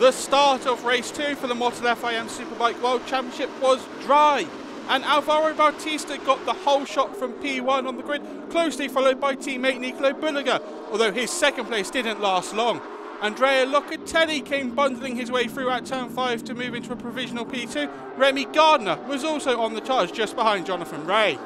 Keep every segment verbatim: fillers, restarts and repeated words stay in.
The start of race two for the Moto F I M Superbike World Championship was dry, and Alvaro Bautista got the whole shot from P one on the grid, closely followed by teammate Nicolo Bulega, although his second place didn't last long. Andrea Locatelli came bundling his way through at turn five to move into a provisional P two. Remy Gardner was also on the charge just behind Jonathan Rea.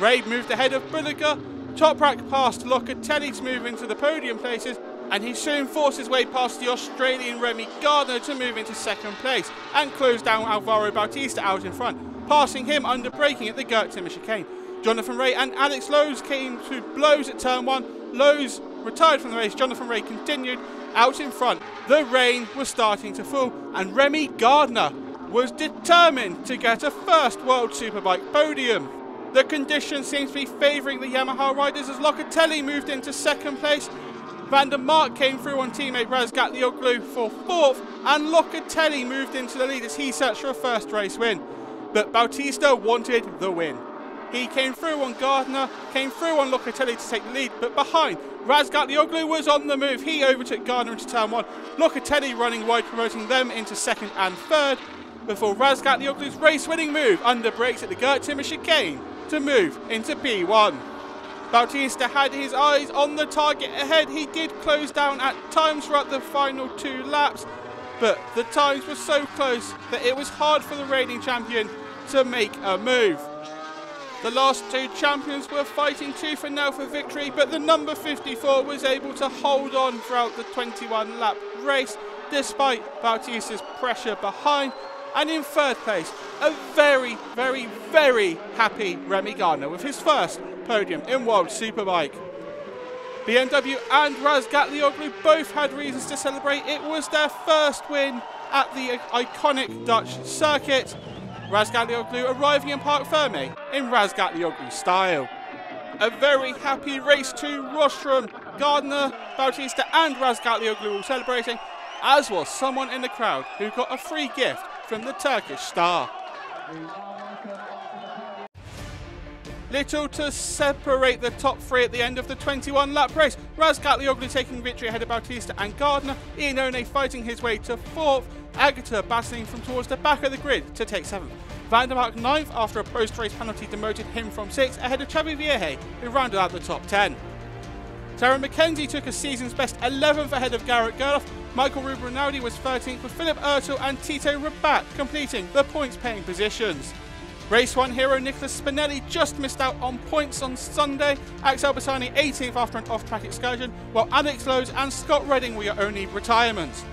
Rea moved ahead of Bulega, Toprak passed Locatelli to move into the podium places, and he soon forced his way past the Australian Remy Gardner to move into second place and close down Alvaro Bautista out in front, passing him under braking at the Gerrit ten Cate. Jonathan Rea and Alex Lowes came to blows at turn one, Lowes retired from the race, Jonathan Rea continued out in front. The rain was starting to fall and Remy Gardner was determined to get a first World Superbike podium. The conditions seemed to be favouring the Yamaha riders as Locatelli moved into second place, van der Mark came through on teammate Razgatlioglu for fourth, and Locatelli moved into the lead as he searched for a first race win. But Bautista wanted the win. He came through on Gardner, came through on Locatelli to take the lead, but behind, Razgatlioglu was on the move. He overtook Gardner into turn one, Locatelli running wide, promoting them into second and third, before Razgatlioglu's race-winning move under brakes at the Gerrit ten chicane to move into P one. Bautista had his eyes on the target ahead. He did close down at times throughout the final two laps, but the times were so close that it was hard for the reigning champion to make a move. The last two champions were fighting tooth and nail for victory, but the number fifty-four was able to hold on throughout the twenty-one lap race despite Bautista's pressure behind, and in third place, a very, very, very happy Remy Gardner with his first podium in World Superbike. B M W and Razgatlioglu both had reasons to celebrate. It was their first win at the iconic Dutch circuit, Razgatlioglu arriving in Parc Fermé in Razgatlioglu style. A very happy race to rostrum. Gardner, Bautista and Razgatlioglu all celebrating, as was someone in the crowd who got a free gift from the Turkish star. Little to separate the top three at the end of the twenty-one lap race. Razgatlioglu taking victory ahead of Bautista and Gardner, Iannone fighting his way to fourth, Agata battling from towards the back of the grid to take seventh. Van der Mark ninth after a post-race penalty demoted him from sixth ahead of Xavi Vierge, who rounded out the top ten. Tarran Mackenzie took a season's best eleventh ahead of Garrett Gerloff. Michael Ruben Rinaldi was thirteenth with Philipp Oettl and Tito Rabat completing the points-paying positions. Race one hero Nicholas Spinelli just missed out on points on Sunday. Axel Bassani eighteenth after an off-track excursion, while Alex Lowes and Scott Redding were your only retirements.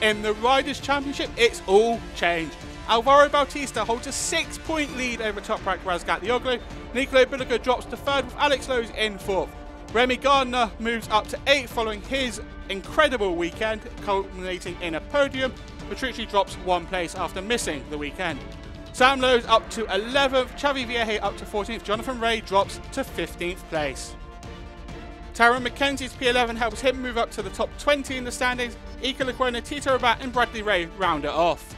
In the Riders' Championship, it's all changed. Alvaro Bautista holds a six-point lead over Toprak Razgatlioglu. Nicolo Bulega drops to third with Alex Lowes in fourth. Remy Gardner moves up to eighth following his incredible weekend, culminating in a podium. Patricio drops one place after missing the weekend. Sam Lowe up to eleventh, Xavi Vierge up to fourteenth, Jonathan Rea drops to fifteenth place. Tarran Mackenzie's P eleven helps him move up to the top twenty in the standings. Ika Lacona, Tito Rabat and Bradley Rea round it off.